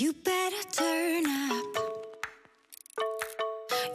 You better turn up.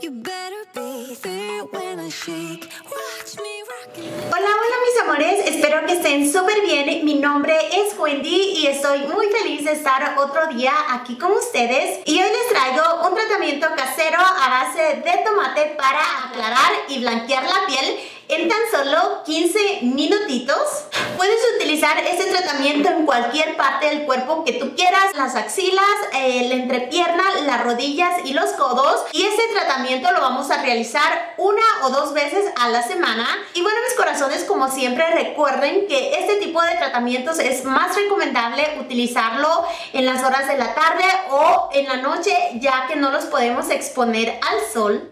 You better be there when I shake. Watch me rock it. Hola, hola mis amores, espero que estén súper bien. Mi nombre es Wendy y estoy muy feliz de estar otro día aquí con ustedes. Y hoy les traigo un tratamiento casero a base de tomate para aclarar y blanquear la piel en tan solo 15 minutitos. Puedes utilizar este tratamiento en cualquier parte del cuerpo que tú quieras, las axilas, la entrepierna, las rodillas y los codos. Y este tratamiento lo vamos a realizar 1 o 2 veces a la semana. Y bueno, mis corazones, como siempre, recuerden que este tipo de tratamientos es más recomendable utilizarlo en las horas de la tarde o en la noche, ya que no los podemos exponer al sol.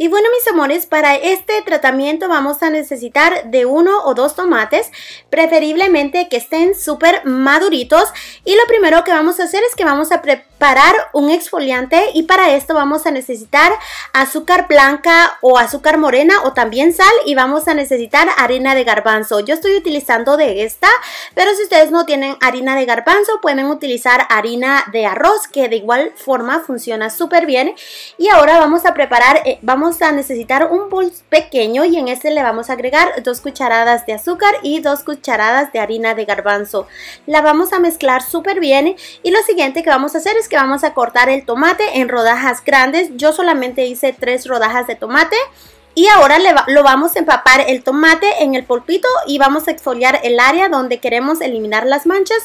Y bueno mis amores, para este tratamiento vamos a necesitar de 1 o 2 tomates, preferiblemente que estén súper maduritos. Y lo primero que vamos a hacer es que vamos a preparar un exfoliante, y para esto vamos a necesitar azúcar blanca o azúcar morena o también sal, y vamos a necesitar harina de garbanzo. Yo estoy utilizando de esta, pero si ustedes no tienen harina de garbanzo pueden utilizar harina de arroz, que de igual forma funciona súper bien. Y ahora vamos a preparar, vamos a necesitar un bol pequeño, y en este le vamos a agregar 2 cucharadas de azúcar y 2 cucharadas de harina de garbanzo. La vamos a mezclar súper bien, y lo siguiente que vamos a hacer es que vamos a cortar el tomate en rodajas grandes. Yo solamente hice 3 rodajas de tomate. Y ahora lo vamos a empapar el tomate en el polvito y vamos a exfoliar el área donde queremos eliminar las manchas,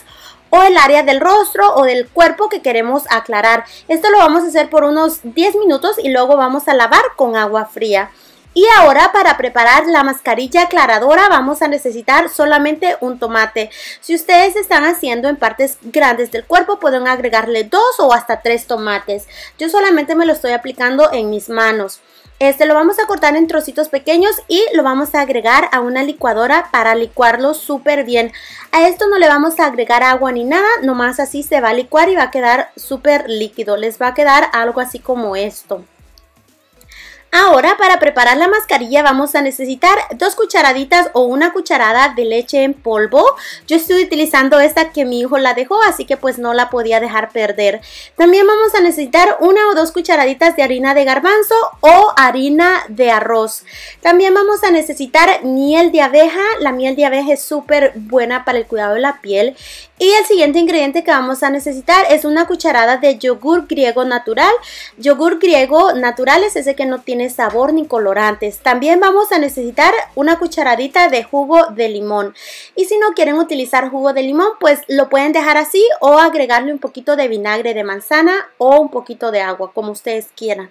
o el área del rostro o del cuerpo que queremos aclarar. Esto lo vamos a hacer por unos 10 minutos y luego vamos a lavar con agua fría. Y ahora, para preparar la mascarilla aclaradora, vamos a necesitar solamente un tomate. Si ustedes están haciendo en partes grandes del cuerpo, pueden agregarle 2 o hasta 3 tomates. Yo solamente me lo estoy aplicando en mis manos. Este lo vamos a cortar en trocitos pequeños y lo vamos a agregar a una licuadora para licuarlo súper bien. A esto no le vamos a agregar agua ni nada, nomás así se va a licuar y va a quedar súper líquido. Les va a quedar algo así como esto. Ahora, para preparar la mascarilla vamos a necesitar 2 cucharaditas o 1 cucharada de leche en polvo. Yo estoy utilizando esta que mi hijo la dejó, así que pues no la podía dejar perder. También vamos a necesitar 1 o 2 cucharaditas de harina de garbanzo o harina de arroz. También vamos a necesitar miel de abeja. La miel de abeja es súper buena para el cuidado de la piel. Y el siguiente ingrediente que vamos a necesitar es 1 cucharada de yogur griego natural. Yogur griego natural es ese que no tiene sabor ni colorantes. También vamos a necesitar 1 cucharadita de jugo de limón, y si no quieren utilizar jugo de limón pues lo pueden dejar así, o agregarle un poquito de vinagre de manzana o un poquito de agua, como ustedes quieran.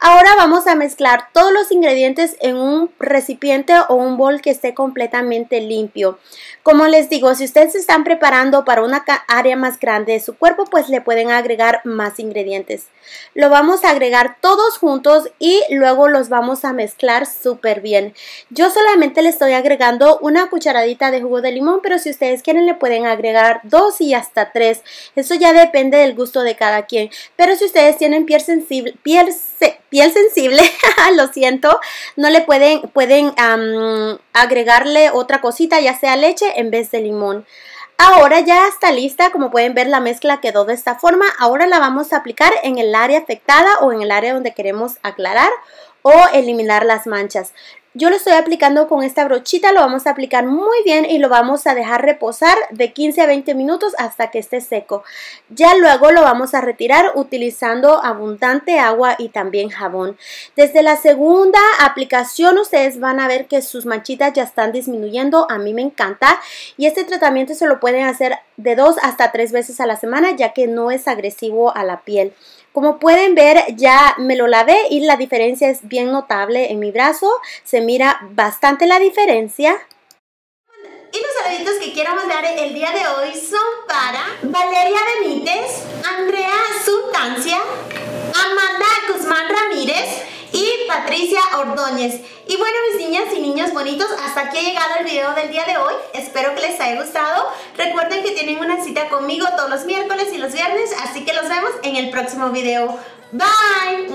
Ahora vamos a mezclar todos los ingredientes en un recipiente o un bol que esté completamente limpio. Como les digo, si ustedes se están preparando para una área más grande de su cuerpo pues le pueden agregar más ingredientes. Lo vamos a agregar todos juntos y luego los vamos a mezclar súper bien. Yo solamente le estoy agregando 1 cucharadita de jugo de limón, pero si ustedes quieren le pueden agregar 2 y hasta 3. Eso ya depende del gusto de cada quien. Pero si ustedes tienen piel sensible, lo siento, no le pueden agregarle otra cosita, ya sea leche en vez de limón. Ahora ya está lista, como pueden ver la mezcla quedó de esta forma. Ahora la vamos a aplicar en el área afectada o en el área donde queremos aclarar o eliminar las manchas. Yo lo estoy aplicando con esta brochita, lo vamos a aplicar muy bien y lo vamos a dejar reposar de 15 a 20 minutos hasta que esté seco. Ya luego lo vamos a retirar utilizando abundante agua y también jabón. Desde la segunda aplicación ustedes van a ver que sus manchitas ya están disminuyendo. A mí me encanta, y este tratamiento se lo pueden hacer de 2 hasta 3 veces a la semana, ya que no es agresivo a la piel. Como pueden ver, ya me lo lavé y la diferencia es bien notable en mi brazo. Se mira bastante la diferencia. Y los saluditos que quiero mandar el día de hoy son para Valeria Benítez, Andrea Suntancia, Amanda Guzmán Ramírez y Patricia Ordóñez. Y bueno, mis niñas y niños bonitos, hasta aquí ha llegado el video del día de hoy. Espero que les haya gustado. Recuerden que tienen una cita conmigo todos los miércoles y los viernes, así que los vemos en el próximo video. Bye.